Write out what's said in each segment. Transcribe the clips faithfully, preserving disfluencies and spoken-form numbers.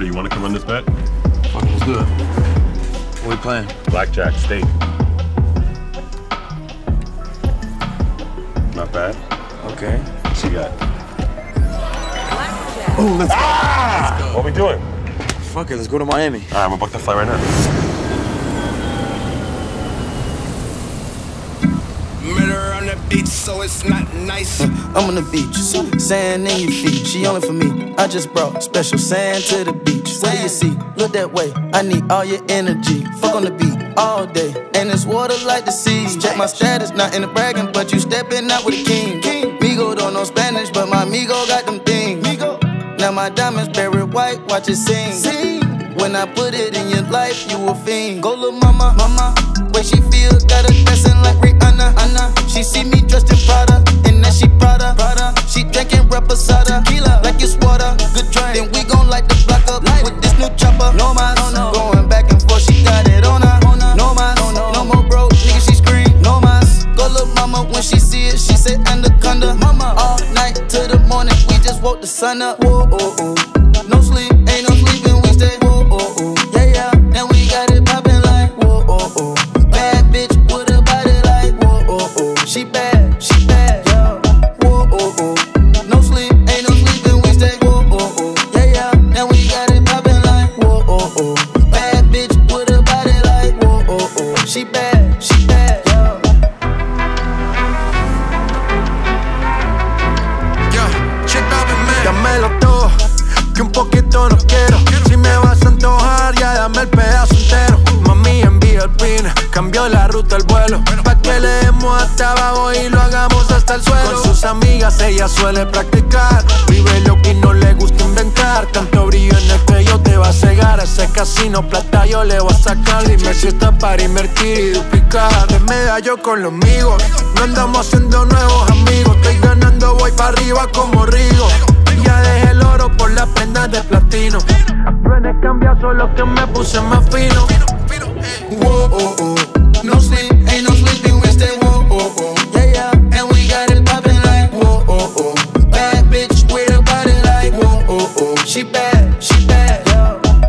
thirty. You want to come on this bet? Fuck, let's do it. What are we playing? Blackjack, steak. Not bad. Okay. What you got? Blackjack. Oh, let's ah! go. What are we doing? Fuck it, let's go to Miami. All right, I'm gonna book the flight right now. Beach, so it's not nice. I'm on the beach, sand in your feet. She only for me, I just brought special sand to the beach. What do you see? Look that way, I need all your energy. Fuck on the beat all day, and it's water like the seas. Check my status, not in the bragging, but you stepping out with a king. Migo don't know Spanish, but my Migo got them things. Now my diamonds buried white, watch it sing. When I put it in your life, you a fiend. Go lil' mama, mama. Way she feel, got her dressing like Rihanna. Anna. She see me dressed in Prada, and now she Prada. Prada. She drinking reposada, tequila like it's water. Good drink, then we gon' light the block up light with this new chopper. No mas, no, no. Going back and forth, she got it on her. No mas, no, no. No more bro, nigga, she scream. No mas. Go lil' mama, when she see it, she say Anaconda. Mama. All night to the morning, we just woke the sun up. Whoa, oh, oh. No sleep, ain't no sleeping, we stay. Cambió la ruta el vuelo, pa' que le demos hasta abajo y lo hagamos hasta el suelo. Con sus amigas ella suele practicar, vive lo que no le gusta inventar. Tanto brillo en el cuello te va a cegar, a ese casino plata yo le voy a sacar. Dime si está para invertir y duplicar. De Medallo con los Migos, no andamos haciendo nuevos amigos. Estoy ganando, voy para arriba como Rigo. Ya dejé el oro por las prendas de platino. No he cambiado, solo que me puse más fino. Whoa, oh, oh. No sleep, ain't no sleeping, we stay. Whoa, oh, oh. Yeah, yeah. And we got it poppin' like. Whoa, oh, oh. Bad bitch with a body like. Whoa, oh, oh. She bad, she bad.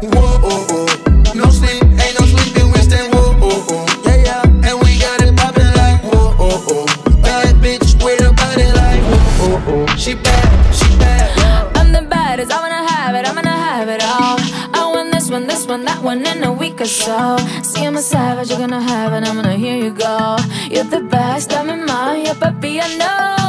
Whoa, oh, oh. No sleep, ain't no sleeping, we stay. Whoa, oh, oh. Yeah, yeah. And we got it poppin' like. Whoa, oh, oh. Bad bitch with a body like. Whoa, oh, oh. She bad, she bad. I'm the baddest, I wanna have it, I'm gonna have it all. I want this one, this one, that one, and a week or so. See, I'm a savage, you're gonna have it, I'm gonna hear you go. You're the best, I'm in mine, yeah, baby, I know.